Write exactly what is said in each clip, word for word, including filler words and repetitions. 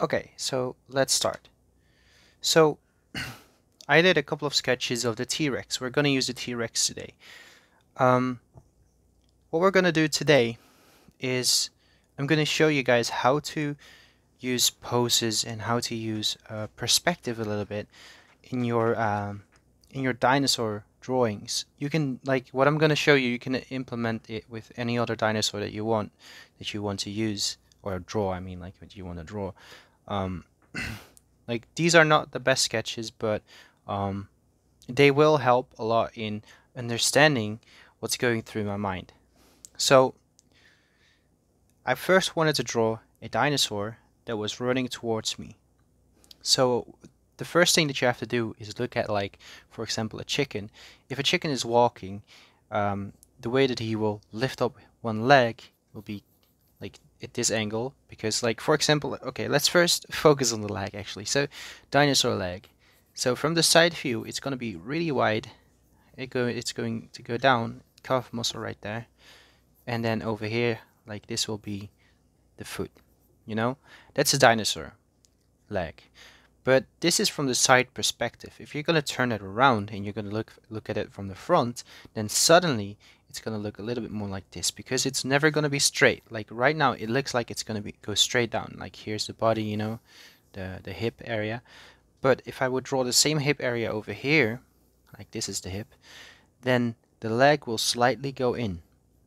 Okay, so let's start. So I did a couple of sketches of the T-Rex. We're going to use the T-Rex today. Um, what we're going to do today is I'm going to show you guys how to use poses and how to use uh, perspective a little bit in your um, in your dinosaur drawings. You can, like, what I'm going to show you, you can implement it with any other dinosaur that you want that you want to use or draw. I mean, like, what you want to draw. Um, like, these are not the best sketches, but um, they will help a lot in understanding what's going through my mind. So I first wanted to draw a dinosaur that was running towards me. So the first thing that you have to do is look at, like, for example, a chicken. If a chicken is walking, um, the way that he will lift up one leg will be like at this angle, because, like, for example, okay, let's first focus on the leg actually. So dinosaur leg. So from the side view, it's going to be really wide. It go, it's going to go down, calf muscle right there, and then over here, like this, will be the foot. You know, that's a dinosaur leg. But this is from the side perspective. If you're going to turn it around and you're going to look look at it from the front, then suddenly it's going to look a little bit more like this, because it's never going to be straight. Like right now, it looks like it's going to be go straight down. Like here's the body, you know, the the hip area. But if I would draw the same hip area over here, like this is the hip, then the leg will slightly go in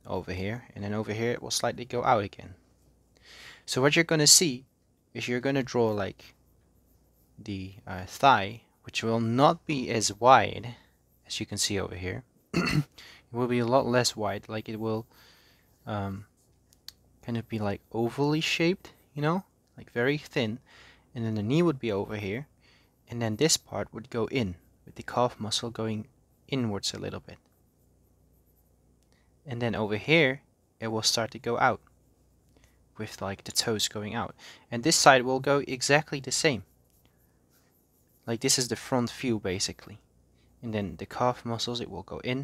over here, and then over here it will slightly go out again. So what you're going to see is you're going to draw like the uh, thigh, which will not be as wide as you can see over here. It will be a lot less wide, like it will um, kind of be like ovally shaped, you know, like very thin. And then the knee would be over here, and then this part would go in with the calf muscle going inwards a little bit. And then over here it will start to go out, with like the toes going out, and this side will go exactly the same. Like this is the front view basically, and then the calf muscles, it will go in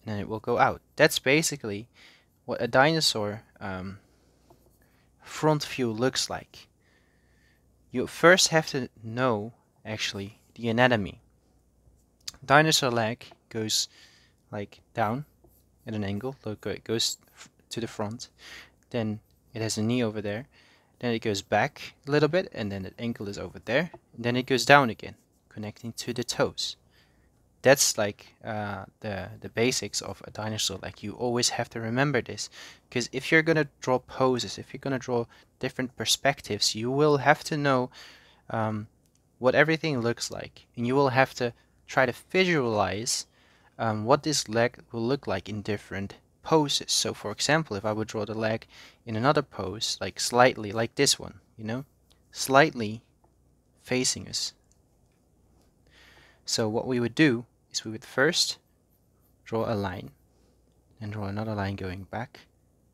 and then it will go out. That's basically what a dinosaur um, front view looks like. You first have to know actually the anatomy. Dinosaur leg goes like down at an angle, look, it goes to the front, then it has a knee over there, then it goes back a little bit, and then the ankle is over there, and then it goes down again, connecting to the toes. That's like uh, the, the basics of a dinosaur. Like, you always have to remember this, because if you're going to draw poses, if you're going to draw different perspectives, you will have to know um, what everything looks like, and you will have to try to visualize um, what this leg will look like in different poses. So for example, if I would draw the leg in another pose, like slightly like this one, you know, slightly facing us. So what we would do is we would first draw a line and draw another line going back,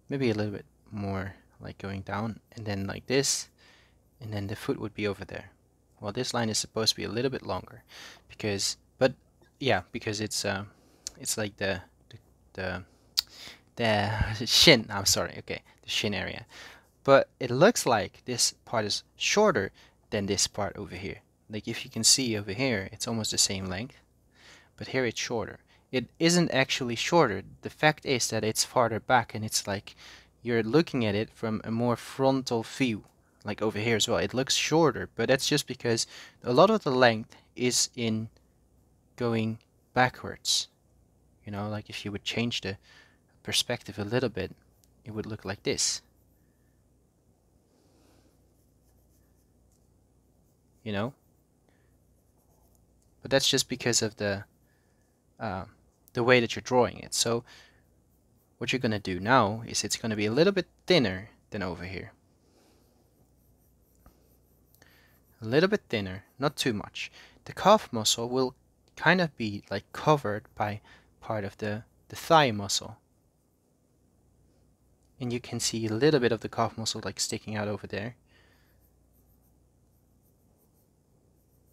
maybe a little bit more like going down, and then like this, and then the foot would be over there. Well, this line is supposed to be a little bit longer because, but yeah, because it's um uh, it's like the the, the the shin, I'm sorry, okay, the shin area. But it looks like this part is shorter than this part over here. Like if you can see over here, it's almost the same length, but here it's shorter. It isn't actually shorter. The fact is that it's farther back, and it's like you're looking at it from a more frontal view, like over here as well. It looks shorter, but that's just because a lot of the length is in going backwards. You know, like if you would change the perspective a little bit, it would look like this, you know. But that's just because of the uh, the way that you're drawing it. So what you're gonna do now is it's gonna be a little bit thinner than over here, a little bit thinner, not too much. The calf muscle will kind of be like covered by part of the the thigh muscle. And you can see a little bit of the calf muscle like sticking out over there.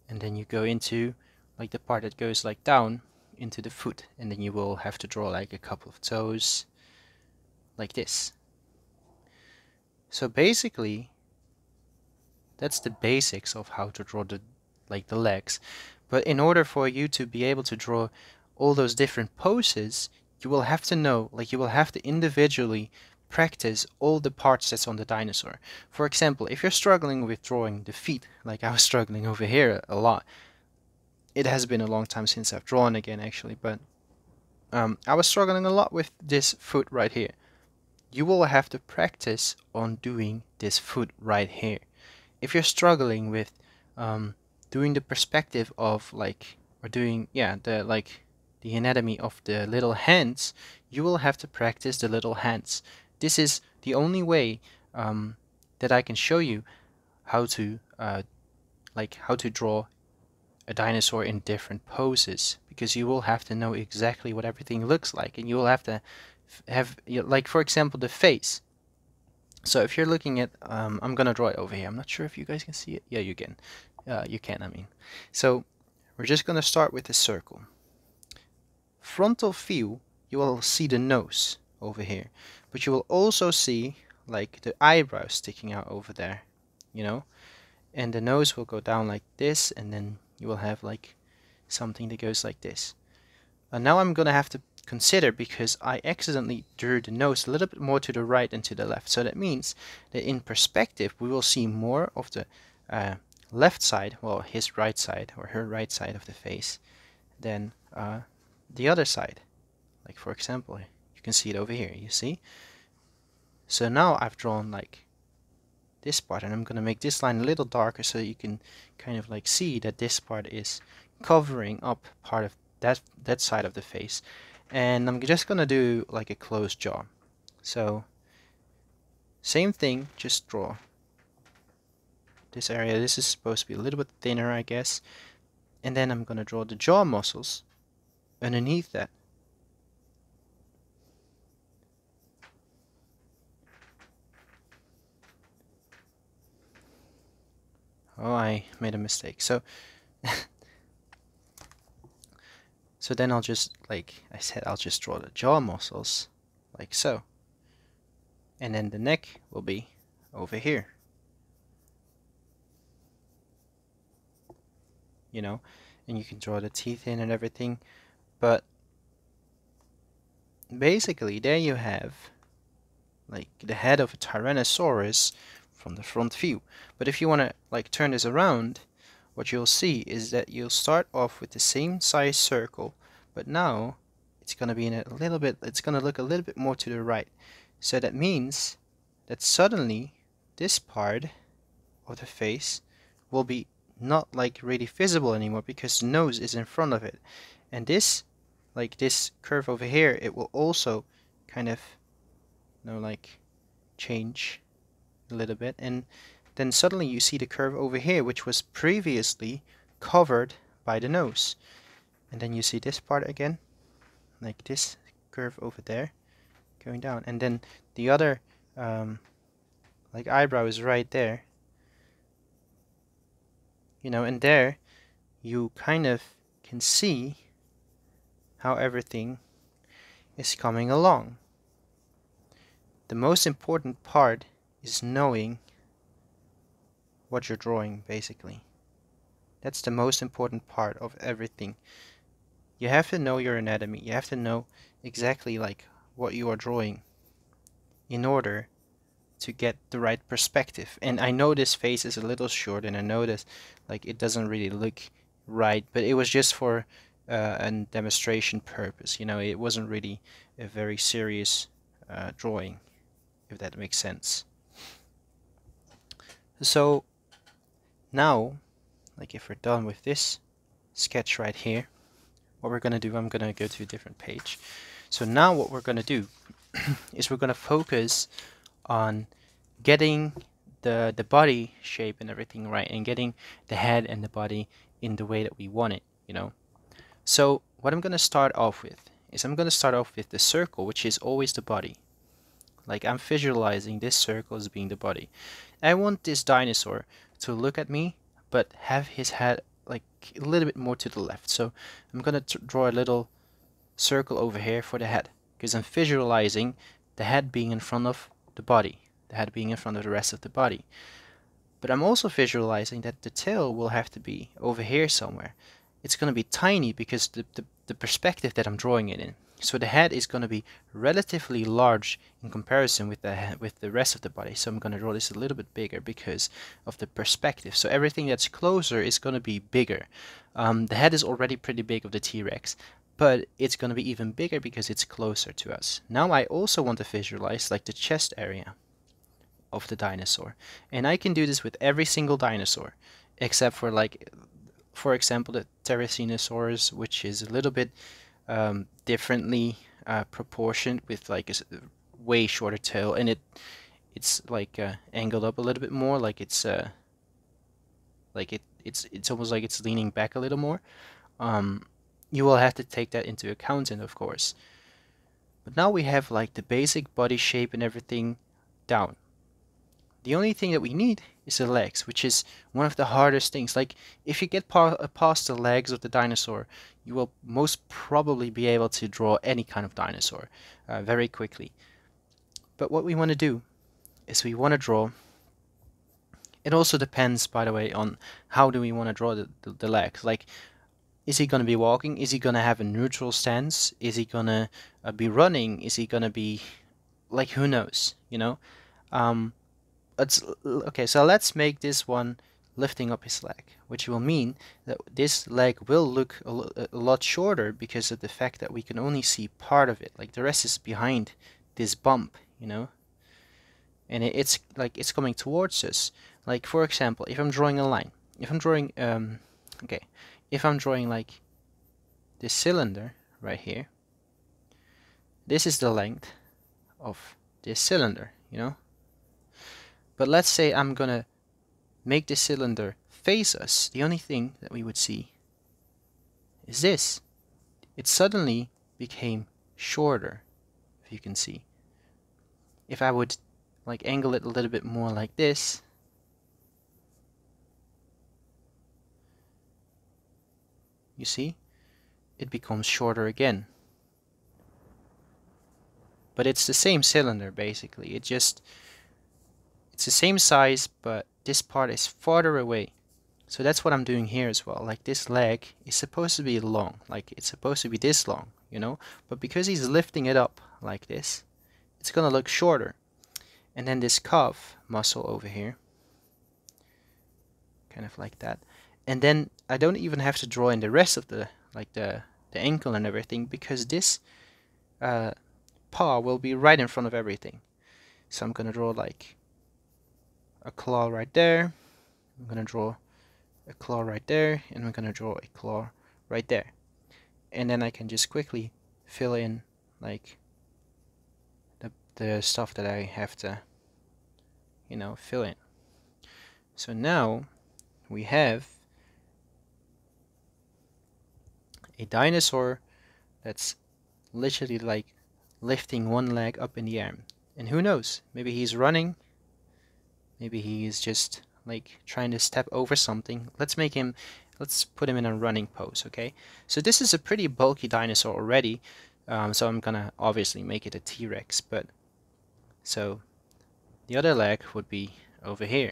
And then you go into like the part that goes like down into the foot. And then you will have to draw like a couple of toes like this. So basically That's the basics of how to draw the like the legs. But in order for you to be able to draw all those different poses, you will have to know, like you will have to individually practice all the parts that's on the dinosaur. For example, if you're struggling with drawing the feet, like I was struggling over here a lot. It has been a long time since I've drawn again, actually, but um, I was struggling a lot with this foot right here. You will have to practice on doing this foot right here. If you're struggling with um, doing the perspective of like, or doing, yeah, the like the anatomy of the little hands, you will have to practice the little hands. This is the only way um, that I can show you how to uh, like how to draw a dinosaur in different poses, because you will have to know exactly what everything looks like, and you will have to have, like, for example, the face. So if you're looking at, um, I'm gonna draw it over here. I'm not sure if you guys can see it. Yeah, you can. Uh, you can, I mean. So we're just gonna start with the circle. Frontal view, you will see the nose over here, but you will also see like the eyebrows sticking out over there, you know, and the nose will go down like this, and then you will have like something that goes like this. And now I'm gonna have to consider, because I accidentally drew the nose a little bit more to the right and to the left, so that means that in perspective we will see more of the uh, left side, well, his right side or her right side of the face, than uh, the other side. Like, for example, you can see it over here, you see? So now I've drawn like this part, and I'm gonna make this line a little darker so you can kind of like see that this part is covering up part of that that side of the face. And I'm just gonna do like a closed jaw. So same thing, just draw this area. This is supposed to be a little bit thinner, I guess, and then I'm gonna draw the jaw muscles underneath that. Oh, I made a mistake. So so then I'll just, like I said, I'll just draw the jaw muscles like so. And then the neck will be over here. You know, and you can draw the teeth in and everything. But basically there you have like the head of a Tyrannosaurus from the front view. But if you want to like turn this around, what you'll see is that you'll start off with the same size circle, but now it's gonna be in a little bit, it's gonna look a little bit more to the right. So that means that suddenly this part of the face will be not like really visible anymore, because the nose is in front of it, and this like this curve over here, it will also kind of, you know, like change a little bit, and then suddenly you see the curve over here, which was previously covered by the nose. And then you see this part again, like this curve over there going down, and then the other um, like eyebrow is right there, you know, and there you kind of can see how everything is coming along. The most important part is knowing what you're drawing, basically. That's the most important part of everything. You have to know your anatomy. You have to know exactly like what you are drawing in order to get the right perspective. And I know this face is a little short, and I know this like it doesn't really look right, but it was just for uh, a demonstration purpose, you know. It wasn't really a very serious uh, drawing, if that makes sense. So now, like if we're done with this sketch right here, what we're gonna do, I'm gonna go to a different page. So now what we're gonna do is we're gonna focus on getting the the body shape and everything right, and getting the head and the body in the way that we want it, you know. So what I'm gonna start off with is I'm gonna start off with the circle, which is always the body. Like, I'm visualizing this circle as being the body. I want this dinosaur to look at me, but have his head like a little bit more to the left. So I'm gonna draw a little circle over here for the head, because I'm visualizing the head being in front of the body, the head being in front of the rest of the body. But I'm also visualizing that the tail will have to be over here somewhere. It's going to be tiny because the, the, the perspective that I'm drawing it in. So the head is going to be relatively large in comparison with the, with the rest of the body. So I'm going to draw this a little bit bigger because of the perspective. So everything that's closer is going to be bigger. Um, the head is already pretty big of the T-Rex, but it's going to be even bigger because it's closer to us. Now I also want to visualize like the chest area of the dinosaur. And I can do this with every single dinosaur, except for like, for example, the Pterosinosaurus, which is a little bit um, differently uh, proportioned with like a way shorter tail, and it it's like uh, angled up a little bit more, like it's uh, like it it's it's almost like it's leaning back a little more. Um, you will have to take that into account, and of course. But now we have like the basic body shape and everything down. The only thing that we need is the legs, which is one of the hardest things. Like, if you get pa past the legs of the dinosaur, you will most probably be able to draw any kind of dinosaur uh, very quickly. But what we want to do is we want to draw... It also depends, by the way, on how do we want to draw the, the, the legs. Like, is he going to be walking? Is he going to have a neutral stance? Is he going to uh, be running? Is he going to be... Like, who knows, you know? Um... It's, okay, so let's make this one lifting up his leg, which will mean that this leg will look a, a lot shorter because of the fact that we can only see part of it. Like, the rest is behind this bump, you know? And it, it's, like, it's coming towards us. Like, for example, if I'm drawing a line, if I'm drawing, um, okay, if I'm drawing, like, this cylinder right here, this is the length of this cylinder, you know? But let's say I'm gonna make the cylinder face us. The only thing that we would see is this. It suddenly became shorter, if you can see. If I would like angle it a little bit more like this, you see, it becomes shorter again. But it's the same cylinder basically. It just It's the same size, but this part is farther away. So that's what I'm doing here as well. Like, this leg is supposed to be long, like it's supposed to be this long, you know? But because he's lifting it up like this, it's gonna look shorter. And then this calf muscle over here, kind of like that. And then I don't even have to draw in the rest of the, like the, the ankle and everything, because this uh, paw will be right in front of everything. So I'm gonna draw like a claw right there, I'm gonna draw a claw right there, and I'm gonna draw a claw right there. And then I can just quickly fill in like the, the stuff that I have to, you know, fill in. So now we have a dinosaur that's literally like lifting one leg up in the air. And who knows, maybe he's running. Maybe he is just like trying to step over something. Let's make him, let's put him in a running pose, okay? So this is a pretty bulky dinosaur already. Um, so I'm gonna obviously make it a T-Rex, but so the other leg would be over here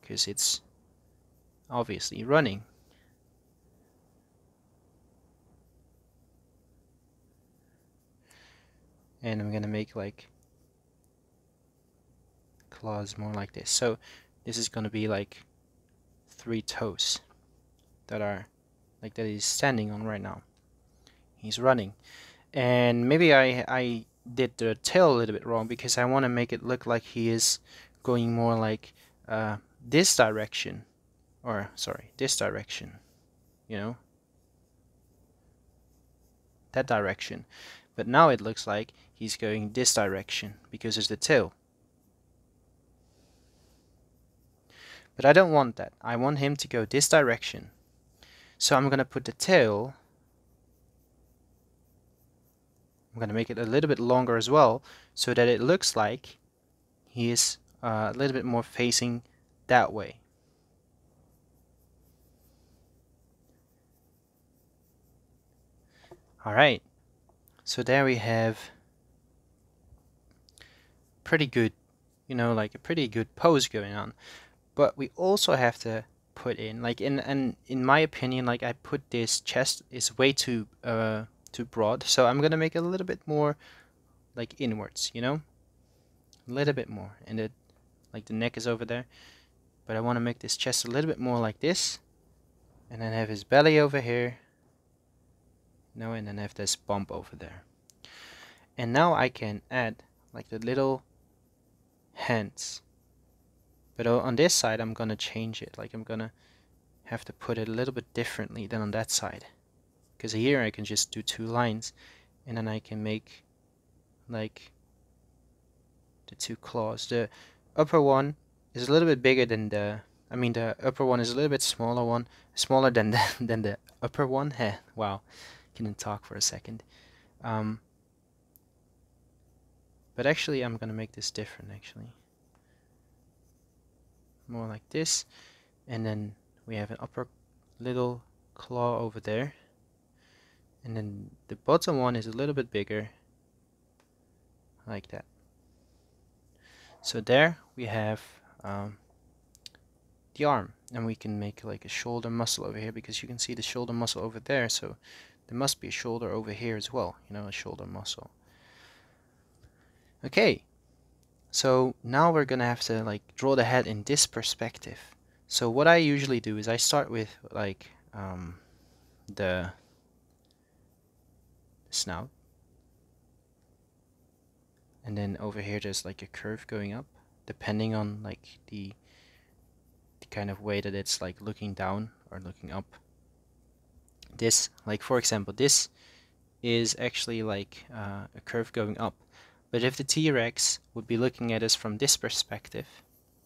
because it's obviously running. And I'm gonna make like claws more like this. So this is going to be like three toes that are like that he's standing on right now. He's running. And maybe I I did the tail a little bit wrong because I want to make it look like he is going more like uh, this direction, or sorry, this direction, you know, that direction. But now it looks like he's going this direction because it's the tail. But I don't want that. I want him to go this direction. So I'm going to put the tail. I'm going to make it a little bit longer as well, so that it looks like he is uh, a little bit more facing that way. Alright. So there we have pretty good, you know, like a pretty good pose going on. But we also have to put in, like, in and in my opinion, like, I put this chest is way too uh too broad, so I'm gonna make it a little bit more like inwards, you know, a little bit more, and it, like, the neck is over there, but I want to make this chest a little bit more like this, and then have his belly over here, no, and then have this bump over there. And now I can add like the little hands. But on this side, I'm gonna change it. Like, I'm gonna have to put it a little bit differently than on that side, because here I can just do two lines, and then I can make like the two claws. The upper one is a little bit bigger than the. I mean, the upper one is a little bit smaller one, smaller than the than the upper one. Heh, wow, couldn't talk for a second. Um, but actually, I'm gonna make this different. Actually. More like this, and then we have an upper little claw over there, and then the bottom one is a little bit bigger, like that. So there we have um, the arm, and we can make like a shoulder muscle over here, because you can see the shoulder muscle over there, so there must be a shoulder over here as well, you know, a shoulder muscle. Okay. So now we're gonna have to like draw the head in this perspective. So what I usually do is I start with like um, the snout, and then over here there's like a curve going up, depending on like the, the kind of way that it's like looking down or looking up. This, like, for example, this is actually like uh, a curve going up. But if the T-Rex would be looking at us from this perspective,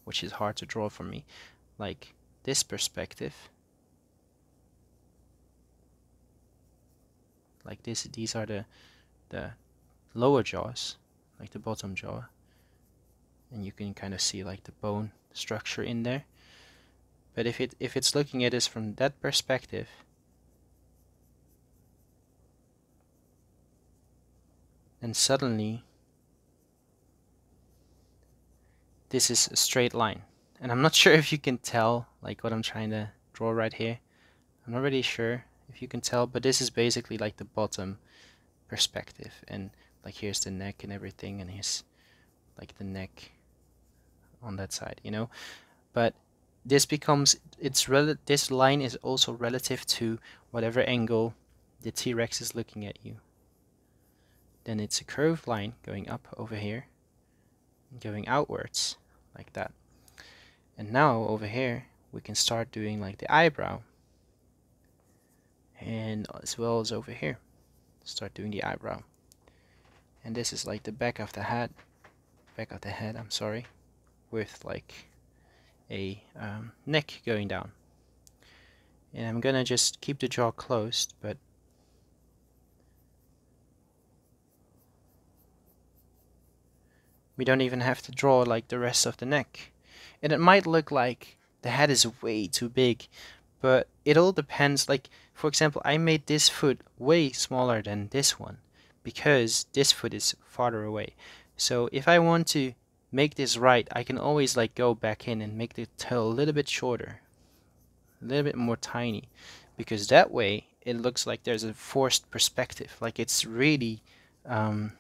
which is hard to draw for me, like this perspective, like this, these are the, the lower jaws, like the bottom jaw, and you can kind of see like the bone structure in there. But if it if it's looking at us from that perspective, then suddenly this is a straight line, and I'm not sure if you can tell like what I'm trying to draw right here. I'm not really sure if you can tell, but this is basically like the bottom perspective, and like here's the neck and everything, and here's like the neck on that side, you know. But this becomes, it's rel this line is also relative to whatever angle the T-Rex is looking at you. Then it's a curved line going up over here, going outwards, like that. And now over here we can start doing like the eyebrow, and as well as over here start doing the eyebrow. And this is like the back of the head, back of the head I'm sorry, with like a um, neck going down. And I'm gonna just keep the jaw closed, but we don't even have to draw like the rest of the neck. And it might look like the head is way too big, but it all depends. Like, for example, I made this foot way smaller than this one, because this foot is farther away. So if I want to make this right, I can always like go back in and make the tail a little bit shorter, a little bit more tiny, because that way it looks like there's a forced perspective. Like, it's really um,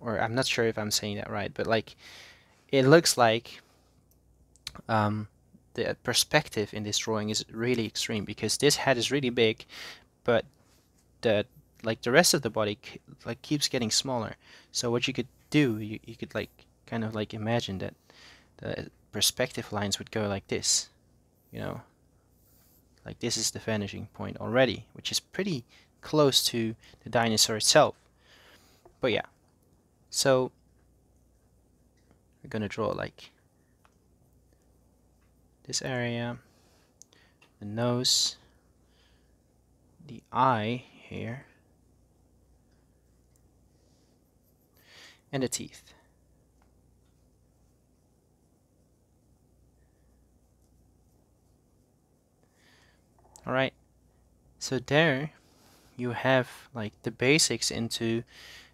or I'm not sure if I'm saying that right, but like it looks like um, the perspective in this drawing is really extreme, because this head is really big, but the like the rest of the body like keeps getting smaller. So what you could do, you, you could like kind of like imagine that the perspective lines would go like this, you know, like this is the vanishing point already, which is pretty close to the dinosaur itself. But yeah. So we're gonna draw like this area, the nose, the eye here, and the teeth. All right, so there you have like the basics into.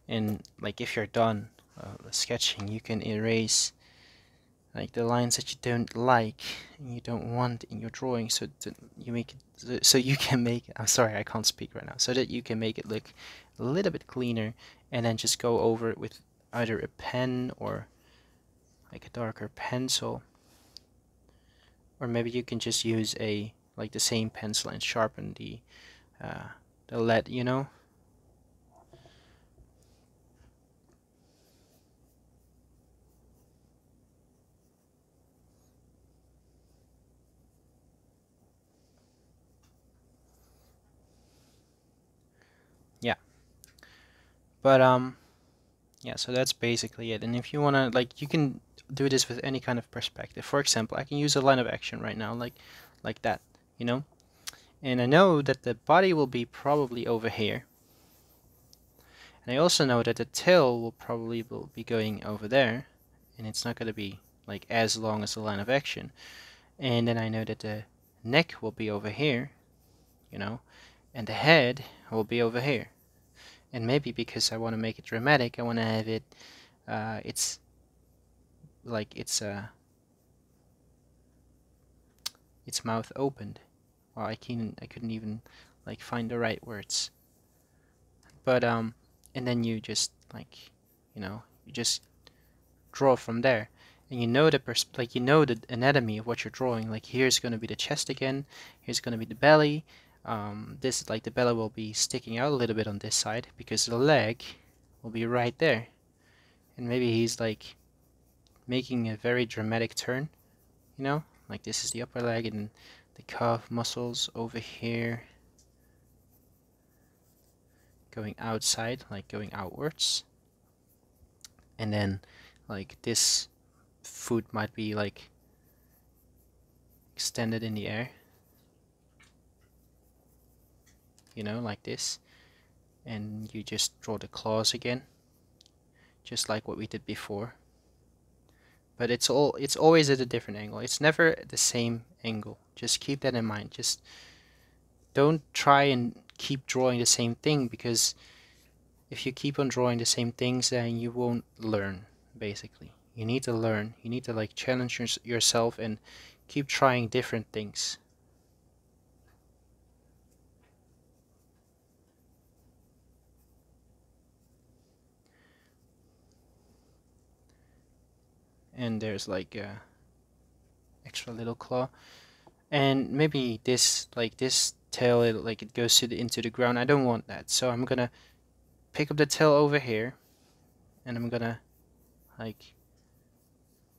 And like if you're done uh, sketching, you can erase like the lines that you don't like and you don't want in your drawing, so that you make it, so you can make, I'm sorry, I can't speak right now, so that you can make it look a little bit cleaner, and then just go over it with either a pen or like a darker pencil, or maybe you can just use a like the same pencil and sharpen the uh, the lead, you know. But um yeah, so that's basically it. And if you want to, like, you can do this with any kind of perspective. For example, I can use a line of action right now, like like that, you know, and I know that the body will be probably over here, and I also know that the tail will probably will be going over there, and it's not going to be like as long as the line of action. And then I know that the neck will be over here, you know, and the head will be over here. And maybe because I want to make it dramatic, I want to have it, uh, it's like it's uh, its mouth opened. Well, I can't, I couldn't even like find the right words. But um, and then you just like, you know, you just draw from there, and you know the pers like you know the anatomy of what you're drawing. Like here's going to be the chest again. Here's going to be the belly. Um, this like the belly will be sticking out a little bit on this side because the leg will be right there, and maybe he's like making a very dramatic turn, you know, like this is the upper leg and the calf muscles over here going outside, like going outwards, and then like this foot might be like extended in the air, you know, like this, and you just draw the claws again, just like what we did before. But it's all it's always at a different angle. It's never the same angle. Just keep that in mind. Just don't try and keep drawing the same thing, because if you keep on drawing the same things, then you won't learn, basically. You need to learn. You need to like challenge yourself and keep trying different things. And there's like a extra little claw, and maybe this like this tail, it, like it goes to the, into the ground. I don't want that, so I'm gonna pick up the tail over here, and I'm gonna like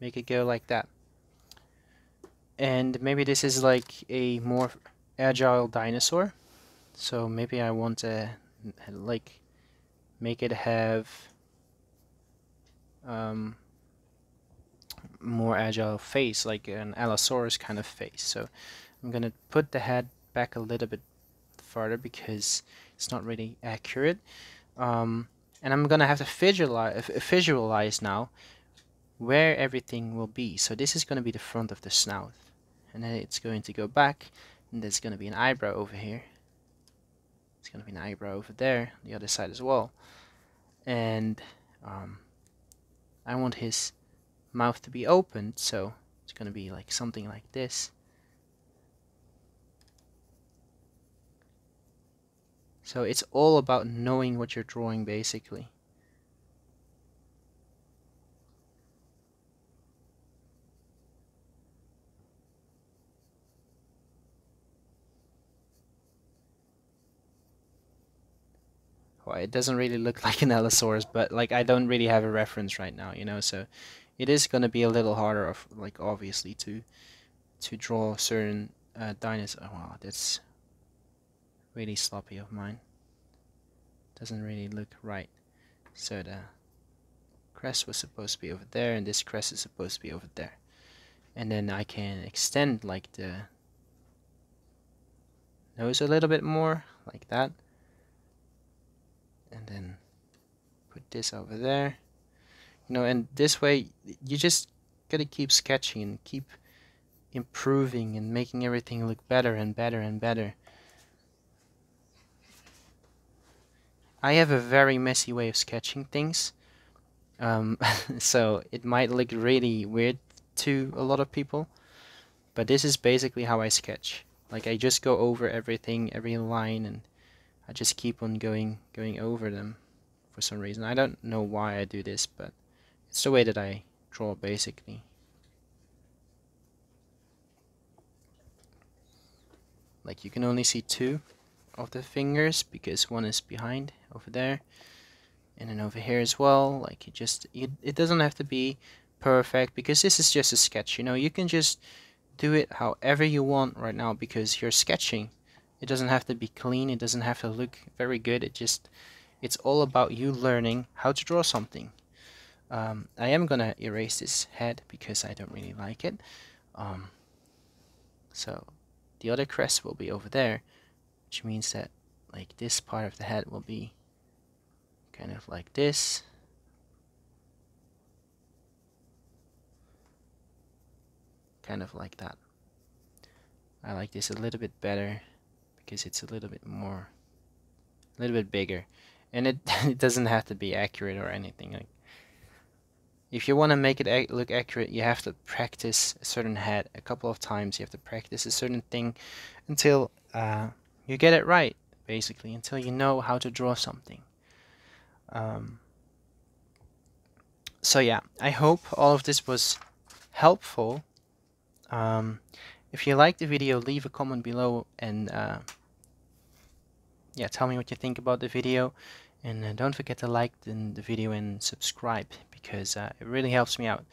make it go like that. And maybe this is like a more agile dinosaur, so maybe I want to like make it have um. more agile face, like an Allosaurus kind of face. So I'm gonna put the head back a little bit farther because it's not really accurate, um, and I'm gonna have to visualize, visualize now where everything will be. So this is gonna be the front of the snout, and then it's going to go back, and there's gonna be an eyebrow over here, it's gonna be an eyebrow over there, the other side as well, and um, I want his mouth to be opened, so it's going to be like something like this. So it's all about knowing what you're drawing, basically. Well, it doesn't really look like an Allosaurus, but like I don't really have a reference right now, you know, so it is going to be a little harder, of like obviously to to draw certain uh, dinosaurs. Oh, wow, that's really sloppy of mine. Doesn't really look right. So the crest was supposed to be over there, and this crest is supposed to be over there. And then I can extend like the nose a little bit more, like that. And then put this over there. You know, and this way you just gotta keep sketching and keep improving and making everything look better and better and better. I have a very messy way of sketching things, um, so it might look really weird to a lot of people, but this is basically how I sketch. Like, I just go over everything, every line, and I just keep on going going over them for some reason. I don't know why I do this, but it's the way that I draw, basically. Like, you can only see two of the fingers because one is behind over there, and then over here as well. Like, it just it, it doesn't have to be perfect, because this is just a sketch, you know. You can just do it however you want right now because you're sketching. It doesn't have to be clean, it doesn't have to look very good. It just, it's all about you learning how to draw something. Um, I am gonna erase this head because I don't really like it. Um, so the other crest will be over there, which means that like this part of the head will be kind of like this. Kind of like that. I like this a little bit better because it's a little bit more, a little bit bigger, and it it doesn't have to be accurate or anything. Like, if you want to make it ac look accurate, you have to practice a certain head a couple of times. You have to practice a certain thing until uh, you get it right, basically, until you know how to draw something. Um, so yeah, I hope all of this was helpful. Um, if you liked the video, leave a comment below, and uh, yeah, tell me what you think about the video, and uh, don't forget to like the, the video and subscribe, because uh, it really helps me out.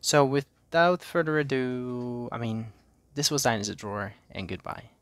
So without further ado, I mean, this was Dinosaur Drawer, and goodbye.